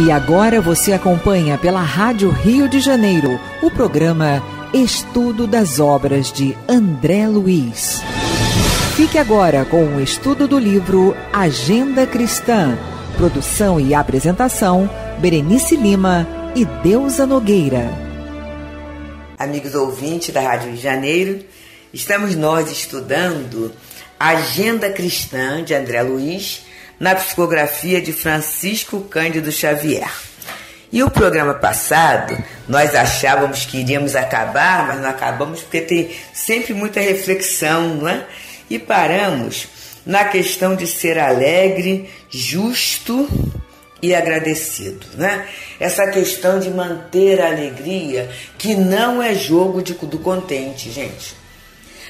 E agora você acompanha pela Rádio Rio de Janeiro o programa Estudo das Obras de André Luiz. Fique agora com o estudo do livro Agenda Cristã. Produção e apresentação, Berenice Lima e Deusa Nogueira. Amigos ouvintes da Rádio Rio de Janeiro, estamos nós estudando Agenda Cristã de André Luiz, na psicografia de Francisco Cândido Xavier. E o programa passado, nós achávamos que iríamos acabar, mas não acabamos porque tem sempre muita reflexão, não é? E paramos na questão de ser alegre, justo e agradecido, né? Essa questão de manter a alegria, que não é jogo do contente, gente.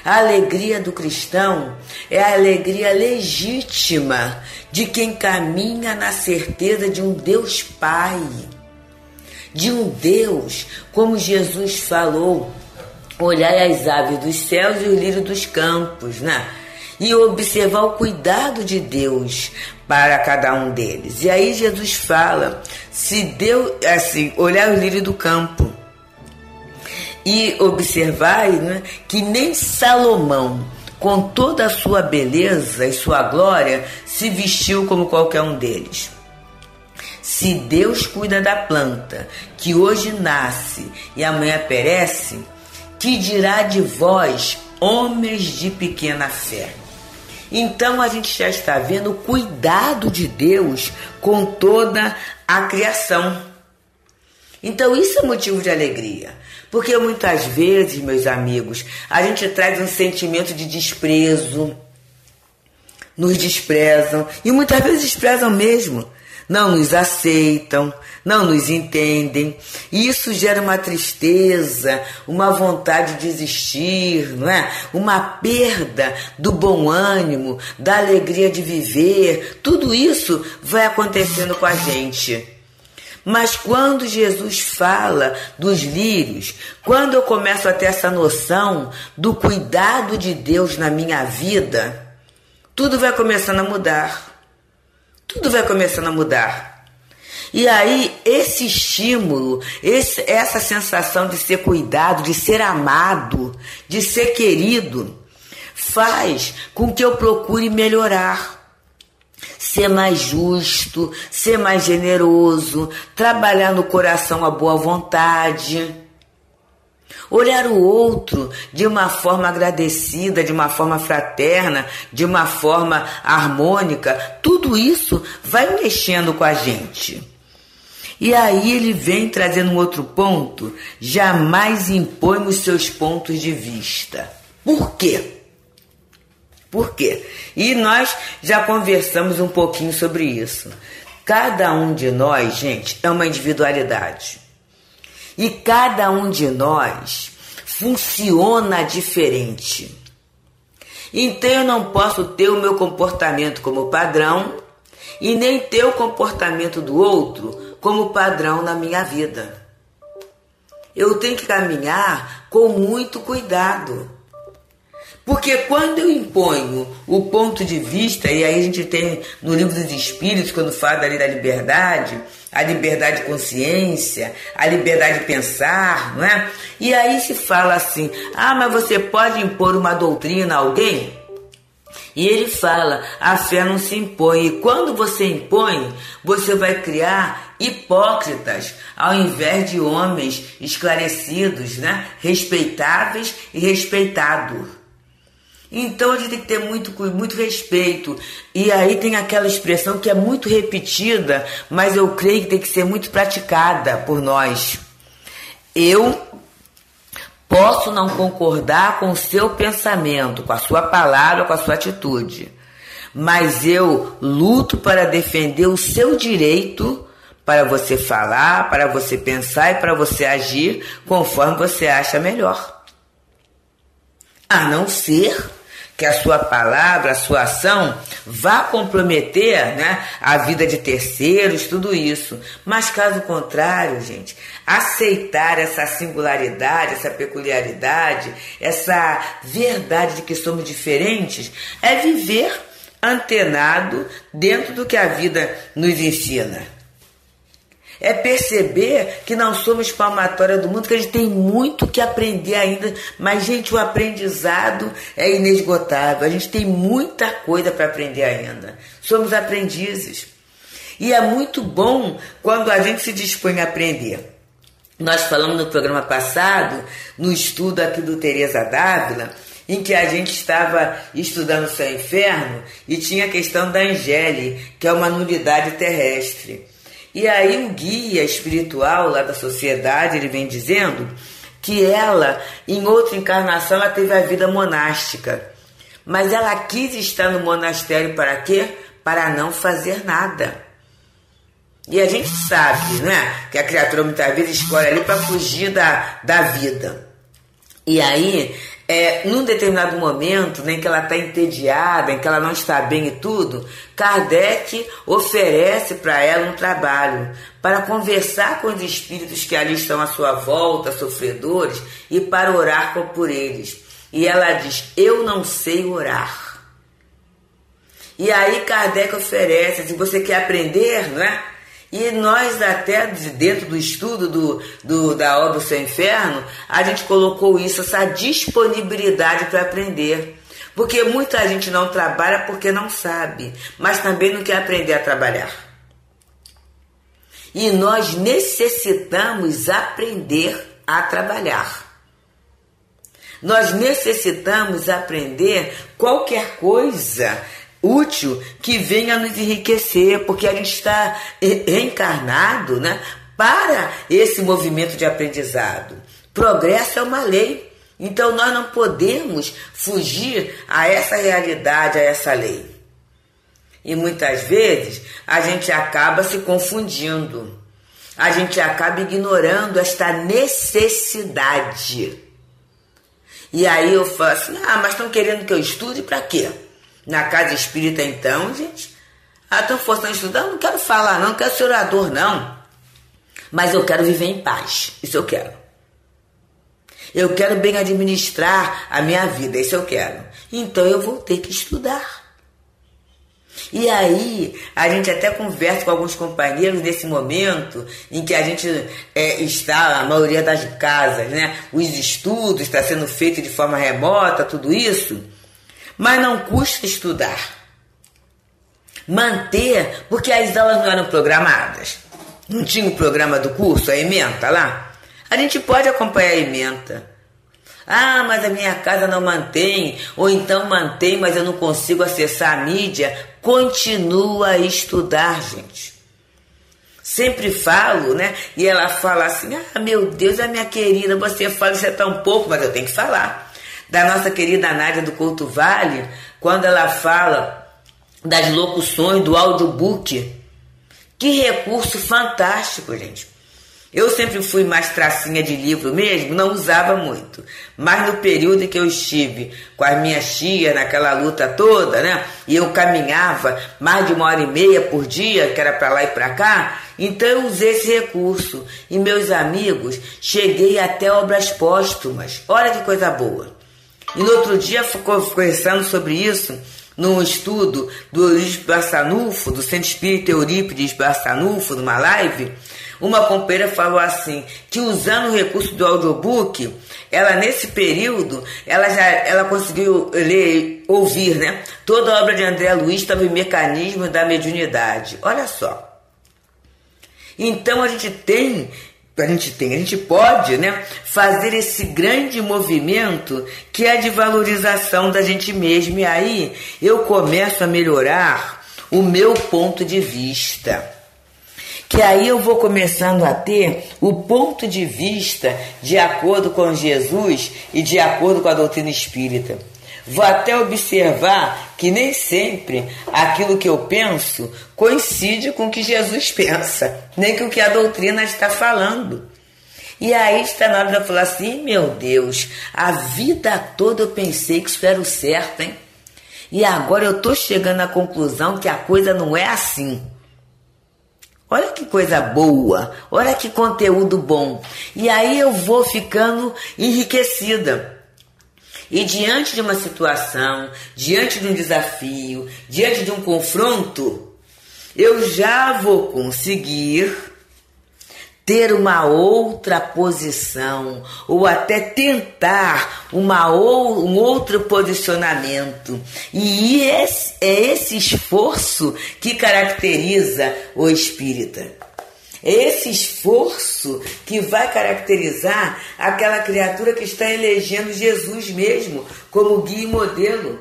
A alegria do cristão é a alegria legítima de quem caminha na certeza de um Deus Pai, de um Deus, como Jesus falou, olhai as aves dos céus e o lírio dos campos, né? E observar o cuidado de Deus para cada um deles. E aí Jesus fala, se Deus, assim, olhar o lírio do campo, e observai, né, que nem Salomão, com toda a sua beleza e sua glória, se vestiu como qualquer um deles. Se Deus cuida da planta, que hoje nasce e amanhã perece, que dirá de vós, homens de pequena fé? Então a gente já está vendo o cuidado de Deus com toda a criação. Então isso é motivo de alegria. Porque muitas vezes, meus amigos, a gente traz um sentimento de desprezo, nos desprezam, e muitas vezes desprezam mesmo, não nos aceitam, não nos entendem, e isso gera uma tristeza, uma vontade de desistir, não é? Uma perda do bom ânimo, da alegria de viver, tudo isso vai acontecendo com a gente. Mas quando Jesus fala dos lírios, quando eu começo a ter essa noção do cuidado de Deus na minha vida, tudo vai começando a mudar. Tudo vai começando a mudar. E aí esse estímulo, essa sensação de ser cuidado, de ser amado, de ser querido, faz com que eu procure melhorar. Ser mais justo, ser mais generoso, trabalhar no coração a boa vontade, olhar o outro de uma forma agradecida, de uma forma fraterna, de uma forma harmônica, tudo isso vai mexendo com a gente. E aí ele vem trazendo um outro ponto, jamais impõe os seus pontos de vista. Por quê? Por quê? E nós já conversamos um pouquinho sobre isso. Cada um de nós, gente, é uma individualidade. E cada um de nós funciona diferente. Então eu não posso ter o meu comportamento como padrão e nem ter o comportamento do outro como padrão na minha vida. Eu tenho que caminhar com muito cuidado. Porque quando eu imponho o ponto de vista, e aí a gente tem no livro dos Espíritos, quando fala ali da liberdade, a liberdade de consciência, a liberdade de pensar, não é? E aí se fala assim, ah, mas você pode impor uma doutrina a alguém? E ele fala, a fé não se impõe, e quando você impõe, você vai criar hipócritas, ao invés de homens esclarecidos, né? Respeitáveis e respeitados. Então a gente tem que ter muito respeito. E aí tem aquela expressão que é muito repetida, mas eu creio que tem que ser muito praticada por nós. Eu posso não concordar com o seu pensamento, com a sua palavra, com a sua atitude, mas eu luto para defender o seu direito para você falar, para você pensar e para você agir conforme você acha melhor. A não ser que a sua palavra, a sua ação vá comprometer, né, a vida de terceiros, tudo isso. Mas caso contrário, gente, aceitar essa singularidade, essa peculiaridade, essa verdade de que somos diferentes, é viver antenado dentro do que a vida nos ensina. É perceber que não somos palmatória do mundo, que a gente tem muito que aprender ainda, mas, gente, o aprendizado é inesgotável, a gente tem muita coisa para aprender ainda. Somos aprendizes. E é muito bom quando a gente se dispõe a aprender. Nós falamos no programa passado, no estudo aqui do Teresa D'Ávila, em que a gente estava estudando o Céu e o Inferno e tinha a questão da Angélica, que é uma nulidade terrestre. E aí um guia espiritual lá da sociedade, ele vem dizendo que ela, em outra encarnação, ela teve a vida monástica. Mas ela quis estar no monastério para quê? Para não fazer nada. E a gente sabe, né, que a criatura muitas vezes escolhe ali para fugir da vida. E aí, num determinado momento, né, em que ela está entediada, em que ela não está bem e tudo, Kardec oferece para ela um trabalho para conversar com os espíritos que ali estão à sua volta, sofredores, e para orar por eles. E ela diz: eu não sei orar. E aí Kardec oferece, se você quer aprender, não é? E nós até dentro do estudo da obra do Céu e Inferno, a gente colocou isso, essa disponibilidade para aprender. Porque muita gente não trabalha porque não sabe, mas também não quer aprender a trabalhar. E nós necessitamos aprender a trabalhar. Nós necessitamos aprender qualquer coisa útil que venha nos enriquecer, porque a gente está reencarnado, né, para esse movimento de aprendizado. Progresso é uma lei, então nós não podemos fugir a essa realidade, a essa lei. E muitas vezes a gente acaba se confundindo, a gente acaba ignorando esta necessidade. E aí eu falo assim: mas estão querendo que eu estude para quê? Na casa espírita, então, gente, estão forçando a estudar, eu não quero falar não, não quero ser orador não, mas eu quero viver em paz, isso eu quero. Eu quero bem administrar a minha vida, isso eu quero. Então eu vou ter que estudar. E aí, a gente até conversa com alguns companheiros nesse momento em que a gente está, a maioria das casas, né, os estudos estão sendo feitos de forma remota, tudo isso. Mas não custa estudar. Manter, porque as aulas não eram programadas. Não tinha o programa do curso, a ementa lá. A gente pode acompanhar a ementa. Mas a minha casa não mantém. Ou então mantém, mas eu não consigo acessar a mídia. Continua a estudar, gente. Sempre falo, né? E ela fala assim: meu Deus, a minha querida, você fala isso é tão pouco, mas eu tenho que falar. Da nossa querida Nádia do Couto Vale, quando ela fala das locuções do audiobook. Que recurso fantástico, gente. Eu sempre fui mais tracinha de livro mesmo, não usava muito. Mas no período em que eu estive com as minhas tias, naquela luta toda, né? E eu caminhava mais de 1h30 por dia, que era para lá e para cá. Então eu usei esse recurso. E, meus amigos, cheguei até obras póstumas. Olha que coisa boa. E no outro dia ficou conversando sobre isso num estudo do Eurípides Barsanulfo, do Centro Espírita Eurípides Barsanulfo, numa live. Uma companheira falou assim, que usando o recurso do audiobook, ela nesse período, ela conseguiu ouvir, né, toda a obra de André Luiz sobre o mecanismo da mediunidade. Olha só. Então a gente pode, né, fazer esse grande movimento que é de valorização da gente mesmo. E aí eu começo a melhorar o meu ponto de vista. Que aí eu vou começando a ter o ponto de vista de acordo com Jesus e de acordo com a doutrina espírita. Vou até observar que nem sempre aquilo que eu penso coincide com o que Jesus pensa, nem com o que a doutrina está falando. E aí está na hora de eu falar assim: meu Deus, a vida toda eu pensei que isso era o certo, hein? E agora eu estou chegando à conclusão que a coisa não é assim. Olha que coisa boa, olha que conteúdo bom. E aí eu vou ficando enriquecida. E diante de uma situação, diante de um desafio, diante de um confronto, eu já vou conseguir ter uma outra posição, ou até tentar um outro posicionamento. E é esse esforço que caracteriza o espírita. Esse esforço que vai caracterizar aquela criatura que está elegendo Jesus mesmo como guia e modelo.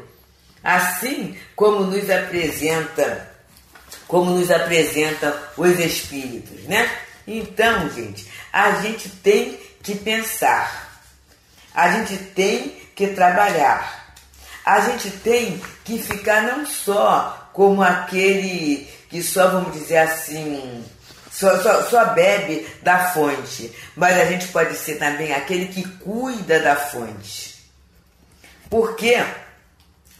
Assim como nos apresenta os Espíritos, né? Então, gente, a gente tem que pensar, a gente tem que trabalhar, a gente tem que ficar não só como aquele que só, vamos dizer assim, só bebe da fonte, mas a gente pode ser também aquele que cuida da fonte. Por quê?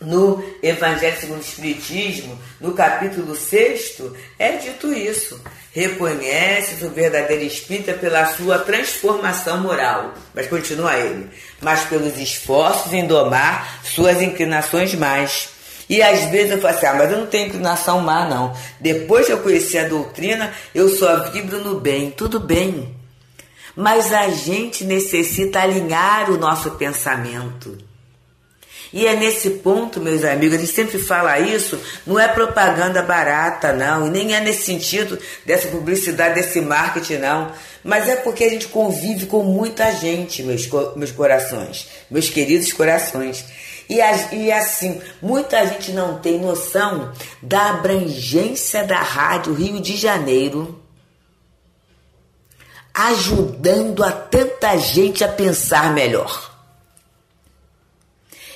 No Evangelho segundo o Espiritismo, no capítulo 6, é dito isso. Reconhece o verdadeiro espírita pela sua transformação moral. Mas continua ele. Mas pelos esforços em domar suas inclinações más. E às vezes eu falo assim, mas eu não tenho inclinação má, não. Depois que eu conheci a doutrina, eu só vibro no bem. Tudo bem. Mas a gente necessita alinhar o nosso pensamento. E é nesse ponto, meus amigos, a gente sempre fala isso, não é propaganda barata, não, e nem é nesse sentido dessa publicidade, desse marketing, não, mas é porque a gente convive com muita gente, meus corações, meus queridos corações, e assim, muita gente não tem noção da abrangência da Rádio Rio de Janeiro, ajudando a tanta gente a pensar melhor.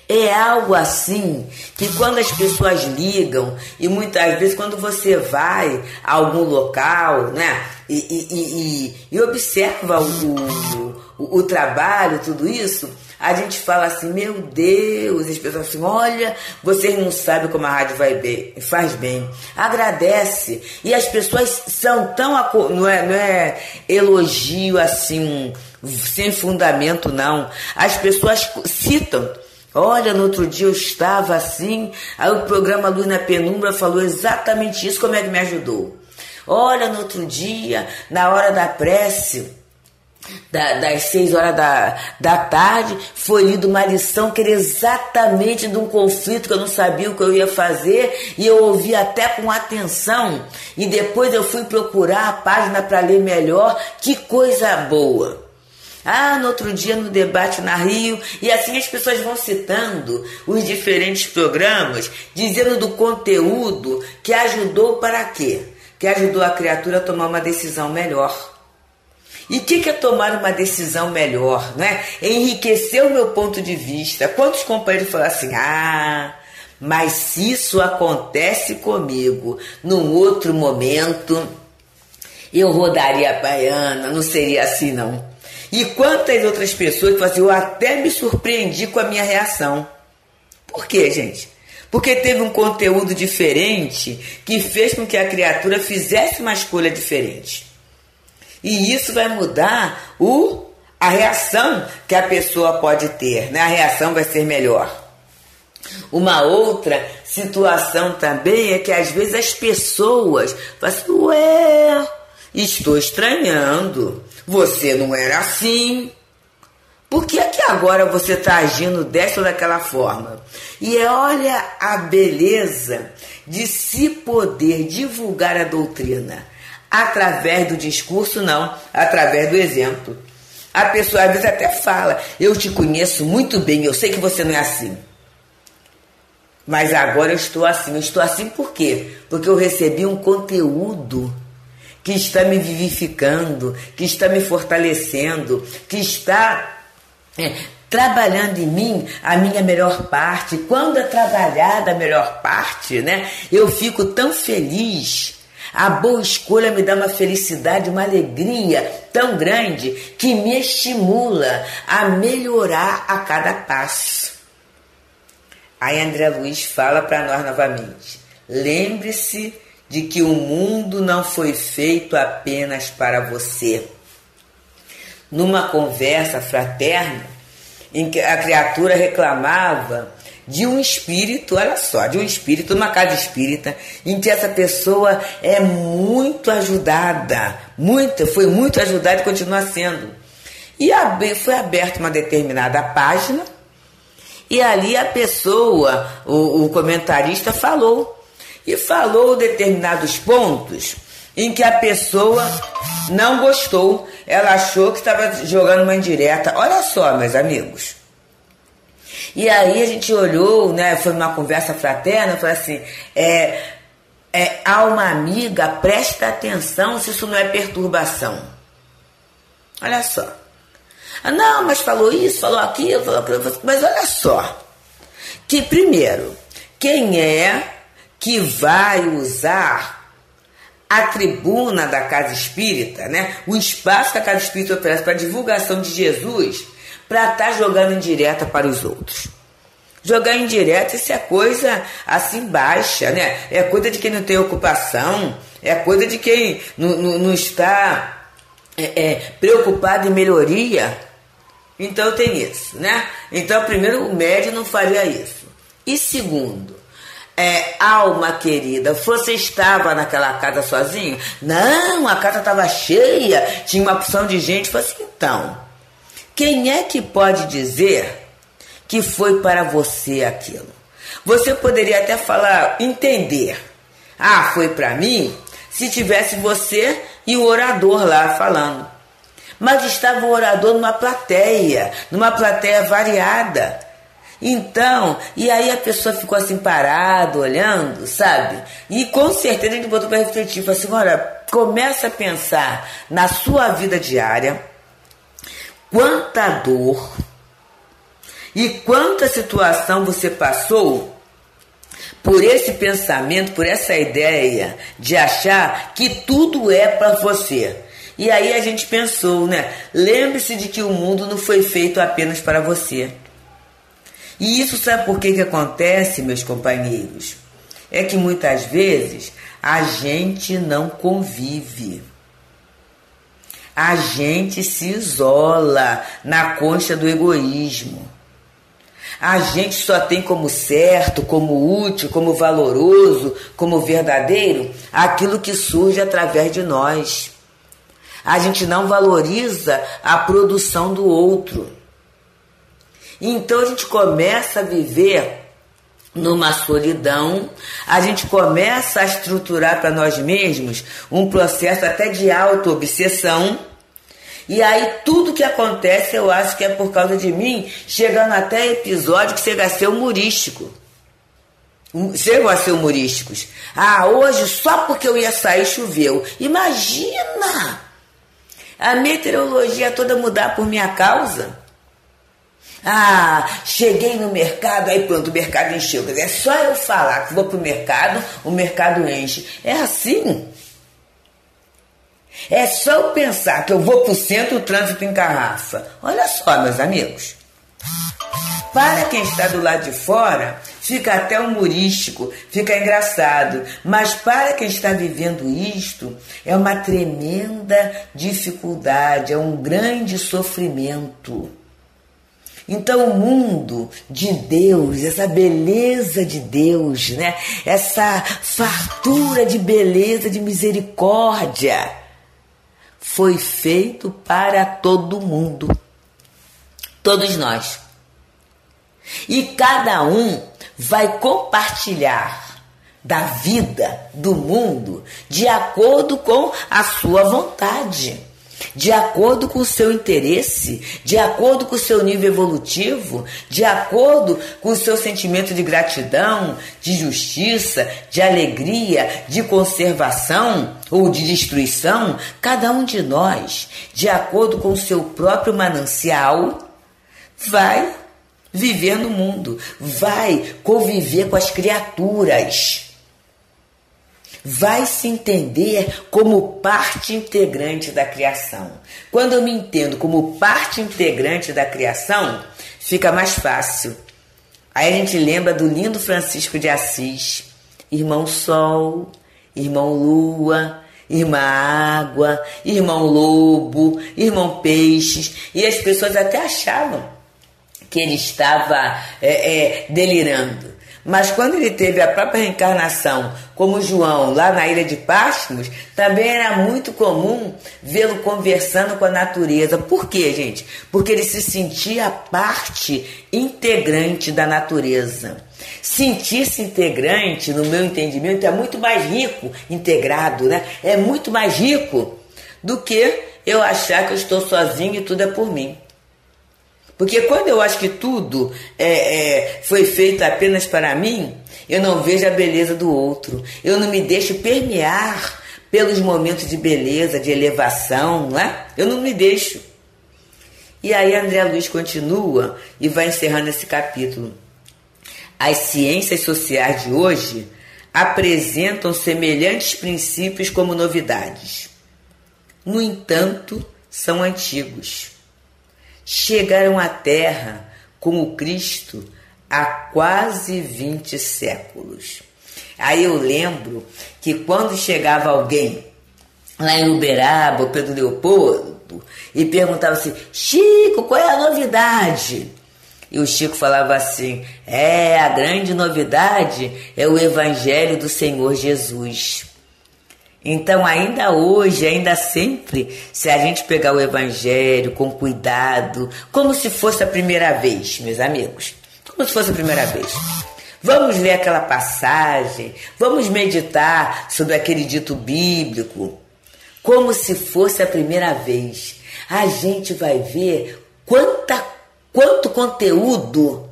É algo assim que quando as pessoas ligam, e muitas vezes quando você vai a algum local, né, e observa o trabalho, tudo isso, a gente fala assim, meu Deus, as pessoas assim, olha, vocês não sabem como a rádio vai bem, faz bem, agradece. E as pessoas são tão, não é elogio assim, sem fundamento não, as pessoas citam. Olha, no outro dia eu estava assim, aí o programa Luz na Penumbra falou exatamente isso, como é que me ajudou. Olha, no outro dia, na hora da prece, das 6 horas da tarde, foi lida uma lição que era exatamente de um conflito que eu não sabia o que eu ia fazer, e eu ouvi até com atenção, e depois eu fui procurar a página para ler melhor, que coisa boa. Ah, no outro dia no debate na Rio, e assim as pessoas vão citando os diferentes programas, dizendo do conteúdo que ajudou para quê? Que ajudou a criatura a tomar uma decisão melhor. E o que é tomar uma decisão melhor, né? Enriquecer o meu ponto de vista. Quantos companheiros falam assim, mas se isso acontece comigo num outro momento, eu rodaria a baiana, não seria assim não. E quantas outras pessoas que falam assim, eu até me surpreendi com a minha reação. Por quê, gente? Porque teve um conteúdo diferente que fez com que a criatura fizesse uma escolha diferente. E isso vai mudar a reação que a pessoa pode ter, né? A reação vai ser melhor. Uma outra situação também é que às vezes as pessoas falam assim, estou estranhando. Você não era assim. Por que é que agora você está agindo dessa ou daquela forma? E olha a beleza de se poder divulgar a doutrina. Através do discurso, não. Através do exemplo. A pessoa às vezes até fala, eu te conheço muito bem, eu sei que você não é assim. Mas agora eu estou assim. Eu estou assim por quê? Porque eu recebi um conteúdo que está me vivificando, que está me fortalecendo, que está trabalhando em mim a minha melhor parte. Quando é trabalhada a melhor parte, né, eu fico tão feliz. A boa escolha me dá uma felicidade, uma alegria tão grande que me estimula a melhorar a cada passo. Aí André Luiz fala para nós novamente, lembre-se de que o mundo não foi feito apenas para você. Numa conversa fraterna, em que a criatura reclamava de um espírito, olha só, de um espírito numa casa espírita, em que essa pessoa é muito ajudada, foi muito ajudada e continua sendo. E foi aberta uma determinada página, e ali a pessoa, o comentarista falou, e falou determinados pontos em que a pessoa não gostou, ela achou que estava jogando uma indireta. Olha só, meus amigos. E aí a gente olhou, né, foi numa conversa fraterna, foi assim, alma amiga, presta atenção se isso não é perturbação. Olha só. Ah, não, mas falou isso, falou aquilo, mas olha só. Que primeiro, quem é que vai usar a tribuna da Casa Espírita, né? O espaço que a Casa Espírita oferece para a divulgação de Jesus, para estar jogando indireta para os outros? Jogar indireta, isso é coisa assim baixa, né? É coisa de quem não tem ocupação, é coisa de quem não está preocupado em melhoria. Então tem isso, né? Então, primeiro, o médium não faria isso. E segundo, alma querida, você estava naquela casa sozinho? Não, a casa estava cheia, tinha uma porção de gente. Falei assim, então, quem é que pode dizer que foi para você aquilo? Você poderia até falar, entender. Ah, foi para mim? Se tivesse você e o orador lá falando. Mas estava o orador numa plateia variada. Então, e aí a pessoa ficou assim parada, olhando, sabe? E com certeza a gente botou para refletir, falou assim, olha, começa a pensar na sua vida diária, quanta dor e quanta situação você passou por esse pensamento, por essa ideia de achar que tudo é para você. E aí a gente pensou, né? Lembre-se de que o mundo não foi feito apenas para você. E isso sabe por que acontece, meus companheiros? É que muitas vezes a gente não convive. A gente se isola na concha do egoísmo. A gente só tem como certo, como útil, como valoroso, como verdadeiro, aquilo que surge através de nós. A gente não valoriza a produção do outro. Então a gente começa a viver numa solidão, a gente começa a estruturar para nós mesmos um processo até de auto-obsessão, e aí tudo que acontece eu acho que é por causa de mim, chegando até episódio que chega a ser humorístico. Chegam a ser humorísticos. Ah, hoje só porque eu ia sair choveu. Imagina! A meteorologia toda mudar por minha causa. Ah, cheguei no mercado, aí pronto, o mercado encheu. É só eu falar que vou pro mercado, o mercado enche. É assim. É só eu pensar que eu vou pro centro, o trânsito encarrafa. Olha só, meus amigos. Para quem está do lado de fora, fica até humorístico, fica engraçado. Mas para quem está vivendo isto, é uma tremenda dificuldade, é um grande sofrimento. Então o mundo de Deus, essa beleza de Deus, né? Essa fartura de beleza, de misericórdia, foi feito para todo mundo, todos nós. E cada um vai compartilhar da vida, do mundo, de acordo com a sua vontade, de acordo com o seu interesse, de acordo com o seu nível evolutivo, de acordo com o seu sentimento de gratidão, de justiça, de alegria, de conservação ou de destruição. Cada um de nós, de acordo com o seu próprio manancial, vai viver no mundo, vai conviver com as criaturas, vai se entender como parte integrante da criação. Quando eu me entendo como parte integrante da criação, fica mais fácil. Aí a gente lembra do lindo Francisco de Assis, irmão Sol, irmão Lua, irmã Água, irmão Lobo, irmão Peixes, e as pessoas até achavam que ele estava delirando. Mas quando ele teve a própria reencarnação, como João, lá na ilha de Patmos, também era muito comum vê-lo conversando com a natureza. Por quê, gente? Porque ele se sentia parte integrante da natureza. Sentir-se integrante, no meu entendimento, é muito mais rico, integrado, né? É muito mais rico do que eu achar que eu estou sozinho e tudo é por mim. Porque quando eu acho que tudo foi feito apenas para mim, eu não vejo a beleza do outro. Eu não me deixo permear pelos momentos de beleza, de elevação, não é? Eu não me deixo. E aí André Luiz continua e vai encerrando esse capítulo. As ciências sociais de hoje apresentam semelhantes princípios como novidades. No entanto, são antigos. Chegaram à Terra com o Cristo há quase 20 séculos. Aí eu lembro que quando chegava alguém lá em Uberaba, Pedro Leopoldo, e perguntava assim: Chico, qual é a novidade? E o Chico falava assim: a grande novidade é o Evangelho do Senhor Jesus. Então, ainda hoje, ainda sempre, se a gente pegar o Evangelho com cuidado, como se fosse a primeira vez, meus amigos, como se fosse a primeira vez. Vamos ler aquela passagem, vamos meditar sobre aquele dito bíblico, como se fosse a primeira vez. A gente vai ver quanto conteúdo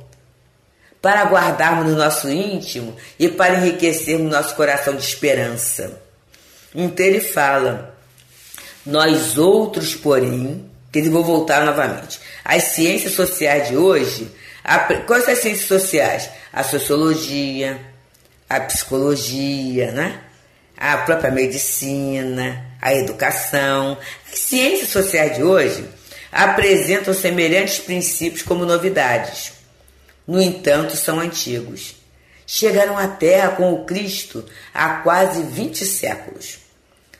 para guardarmos no nosso íntimo e para enriquecermos nosso coração de esperança. Então ele fala: nós outros, porém, que eu vou voltar novamente, as ciências sociais de hoje, quais são as ciências sociais? A sociologia, a psicologia, né? A própria medicina, a educação. As ciências sociais de hoje apresentam semelhantes princípios como novidades. No entanto, são antigos. Chegaram à Terra com o Cristo há quase 20 séculos.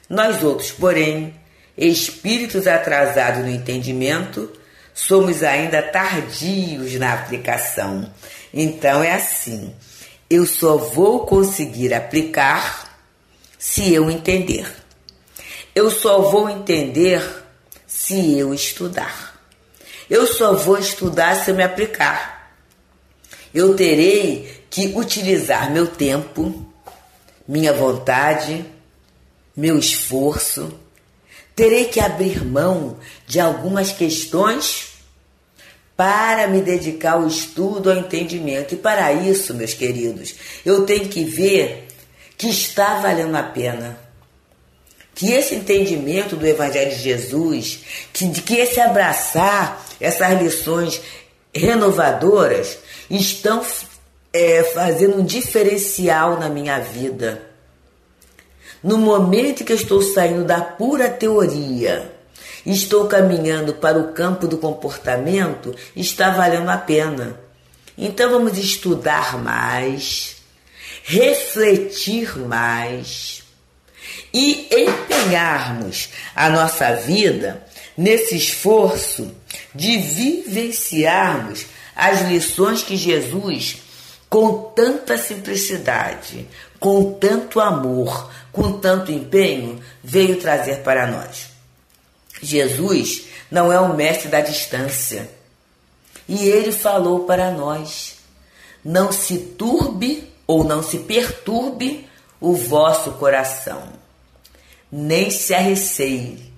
Nós outros, porém, espíritos atrasados no entendimento, somos ainda tardios na aplicação. Então é assim: eu só vou conseguir aplicar se eu entender. Eu só vou entender se eu estudar. Eu só vou estudar se eu me aplicar. Eu terei que utilizar meu tempo, minha vontade, meu esforço. Terei que abrir mão de algumas questões para me dedicar ao estudo, ao entendimento. E para isso, meus queridos, eu tenho que ver que está valendo a pena. Que esse entendimento do Evangelho de Jesus, que esse abraçar essas lições renovadoras estão fazendo um diferencial na minha vida. No momento que eu estou saindo da pura teoria, estou caminhando para o campo do comportamento, está valendo a pena. Então vamos estudar mais, refletir mais e empenharmos a nossa vida nesse esforço de vivenciarmos as lições que Jesus, com tanta simplicidade, com tanto amor, com tanto empenho, veio trazer para nós. Jesus não é o mestre da distância. E ele falou para nós: não se turbe ou não se perturbe o vosso coração. Nem se arreceie,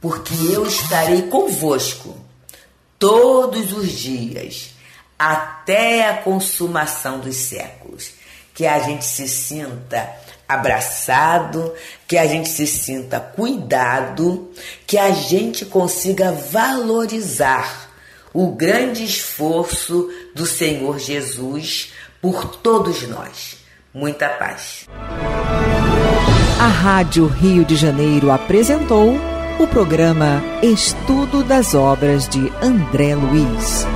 porque eu estarei convosco todos os dias, até a consumação dos séculos. Que a gente se sinta abraçado, que a gente se sinta cuidado, que a gente consiga valorizar o grande esforço do Senhor Jesus por todos nós. Muita paz. A Rádio Rio de Janeiro apresentou o programa Estudo das Obras de André Luiz.